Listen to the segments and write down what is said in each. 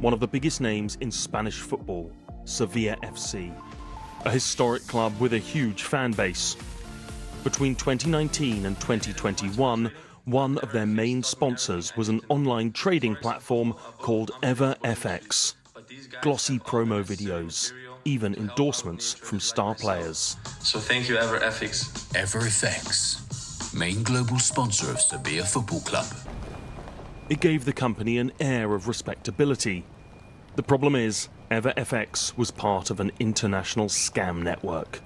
one of the biggest names in Spanish football, Sevilla FC, a historic club with a huge fan base. Between 2019 and 2021, one of their main sponsors was an online trading platform called EverFX. Glossy promo videos, even endorsements from star players. So thank you, EverFX. EverFX, main global sponsor of Sevilla Football Club. It gave the company an air of respectability. The problem is, EverFX was part of an international scam network.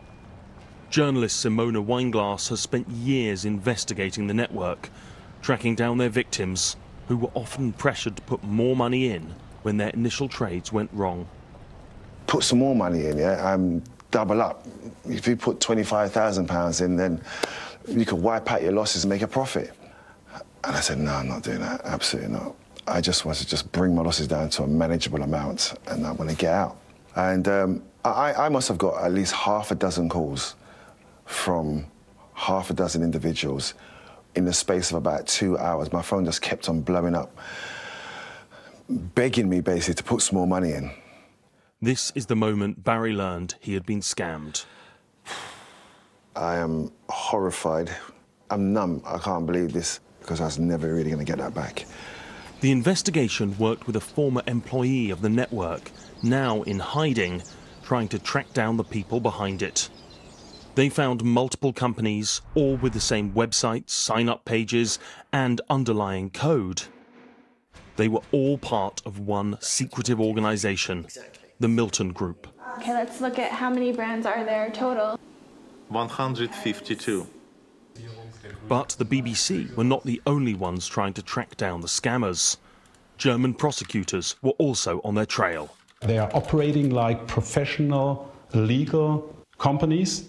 Journalist Simona Weinglass has spent years investigating the network, tracking down their victims, who were often pressured to put more money in when their initial trades went wrong. Put some more money in, yeah, double up. If you put £25,000 in, then you could wipe out your losses and make a profit. And I said, no, I'm not doing that, absolutely not. I just want to just bring my losses down to a manageable amount, and I want to get out. And I must have got at least half a dozen calls from half a dozen individuals in the space of about 2 hours. My phone just kept on blowing up, begging me basically to put some more money in. This is the moment Barry learned he had been scammed. I am horrified. I'm numb. I can't believe this, because I was never really going to get that back. The investigation worked with a former employee of the network, now in hiding, trying to track down the people behind it. They found multiple companies, all with the same websites, sign-up pages, and underlying code. They were all part of one secretive organisation, the Milton Group. Okay, let's look at how many brands are there total. 152. But the BBC were not the only ones trying to track down the scammers. German prosecutors were also on their trail. They are operating like professional legal companies,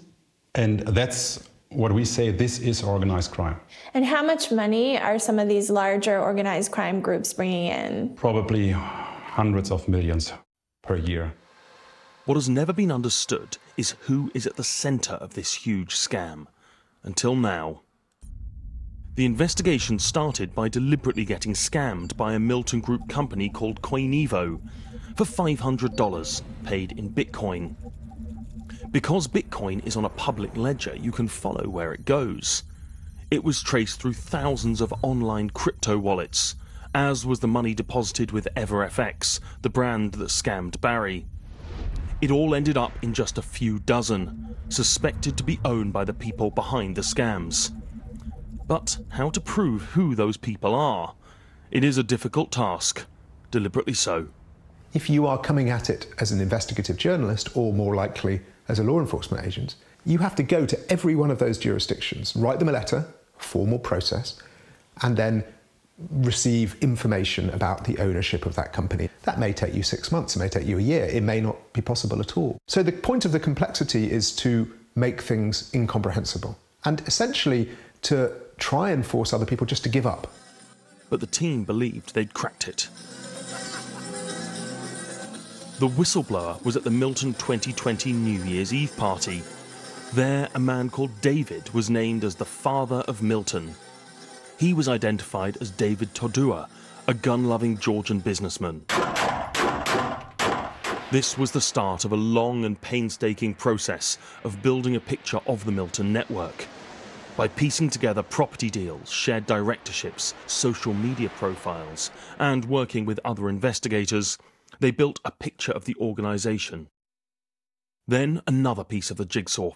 and that's what we say, this is organized crime. And how much money are some of these larger organized crime groups bringing in? Probably hundreds of millions per year. What has never been understood is who is at the center of this huge scam, until now. The investigation started by deliberately getting scammed by a Milton Group company called Coinevo for $500 paid in Bitcoin. Because Bitcoin is on a public ledger, you can follow where it goes. It was traced through thousands of online crypto wallets, as was the money deposited with EverFX, the brand that scammed Barry. It all ended up in just a few dozen, suspected to be owned by the people behind the scams. But how to prove who those people are? It is a difficult task, deliberately so. If you are coming at it as an investigative journalist, or more likely as a law enforcement agent, you have to go to every one of those jurisdictions, write them a letter, formal process, and then receive information about the ownership of that company. That may take you 6 months, it may take you a year, it may not be possible at all. So the point of the complexity is to make things incomprehensible, and essentially to try and force other people just to give up. But the team believed they'd cracked it. The whistleblower was at the Milton 2020 New Year's Eve party. There, a man called David was named as the father of Milton. He was identified as David Todua, a gun-loving Georgian businessman. This was the start of a long and painstaking process of building a picture of the Milton network. By piecing together property deals, shared directorships, social media profiles, and working with other investigators, they built a picture of the organisation. Then another piece of the jigsaw,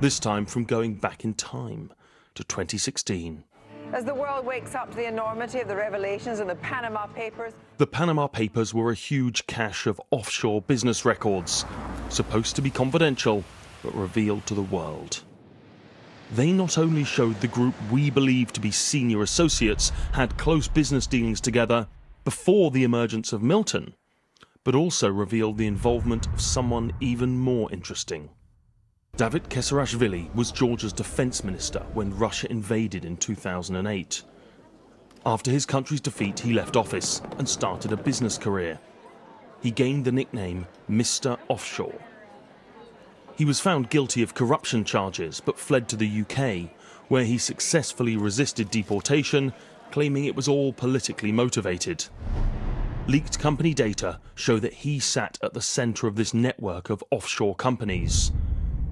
this time from going back in time to 2016. As the world wakes up to the enormity of the revelations in the Panama Papers... The Panama Papers were a huge cache of offshore business records, supposed to be confidential, but revealed to the world. They not only showed the group we believe to be senior associates had close business dealings together before the emergence of Milton, but also revealed the involvement of someone even more interesting. David Kezerashvili was Georgia's defence minister when Russia invaded in 2008. After his country's defeat, he left office and started a business career. He gained the nickname Mr. Offshore. He was found guilty of corruption charges, but fled to the UK, where he successfully resisted deportation, claiming it was all politically motivated. Leaked company data show that he sat at the centre of this network of offshore companies,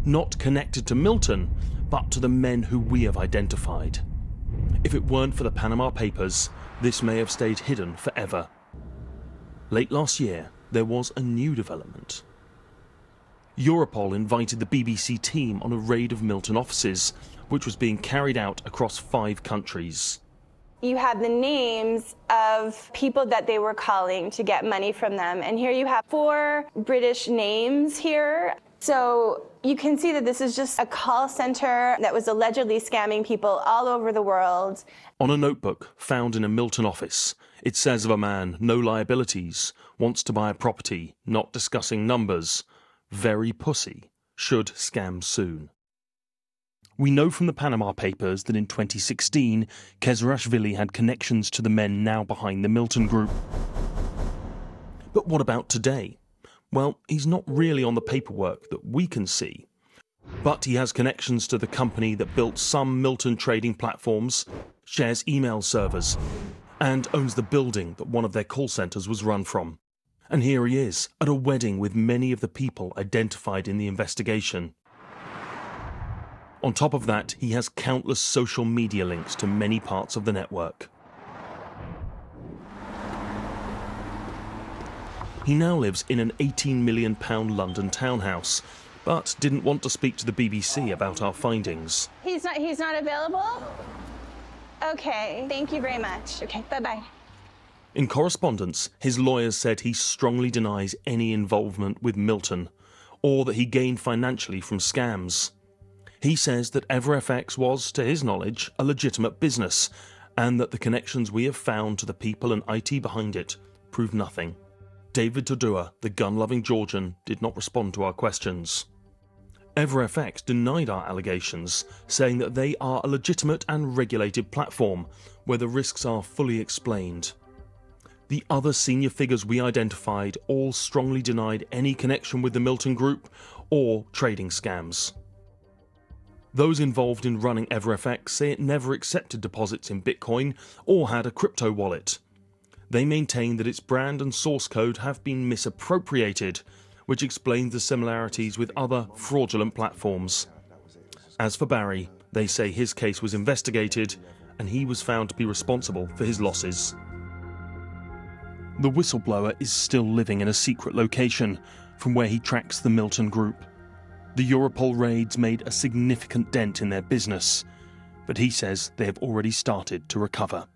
not connected to Milton, but to the men who we have identified. If it weren't for the Panama Papers, this may have stayed hidden forever. Late last year, there was a new development. Europol invited the BBC team on a raid of Milton offices, which was being carried out across 5 countries. You had the names of people that they were calling to get money from them. And here you have 4 British names here. So you can see that this is just a call center that was allegedly scamming people all over the world. On a notebook found in a Milton office, it says of a man, no liabilities, wants to buy a property, not discussing numbers, very pussy, should scam soon. We know from the Panama Papers that in 2016, Kezerashvili had connections to the men now behind the Milton Group. But what about today? Well, he's not really on the paperwork that we can see. But he has connections to the company that built some Milton trading platforms, shares email servers, and owns the building that one of their call centres was run from. And here he is, at a wedding with many of the people identified in the investigation. On top of that, he has countless social media links to many parts of the network. He now lives in an £18 million London townhouse, but didn't want to speak to the BBC about our findings. He's not available? OK, thank you very much. OK, bye-bye. In correspondence, his lawyers said he strongly denies any involvement with Milton, or that he gained financially from scams. He says that EverFX was, to his knowledge, a legitimate business, and that the connections we have found to the people and IT behind it prove nothing. David Todua, the gun-loving Georgian, did not respond to our questions. EverFX denied our allegations, saying that they are a legitimate and regulated platform, where the risks are fully explained. The other senior figures we identified all strongly denied any connection with the Milton Group or trading scams. Those involved in running EverFX say it never accepted deposits in Bitcoin or had a crypto wallet. They maintain that its brand and source code have been misappropriated, which explains the similarities with other fraudulent platforms. As for Barry, they say his case was investigated and he was found to be responsible for his losses. The whistleblower is still living in a secret location from where he tracks the Milton Group. The Europol raids made a significant dent in their business, but he says they have already started to recover.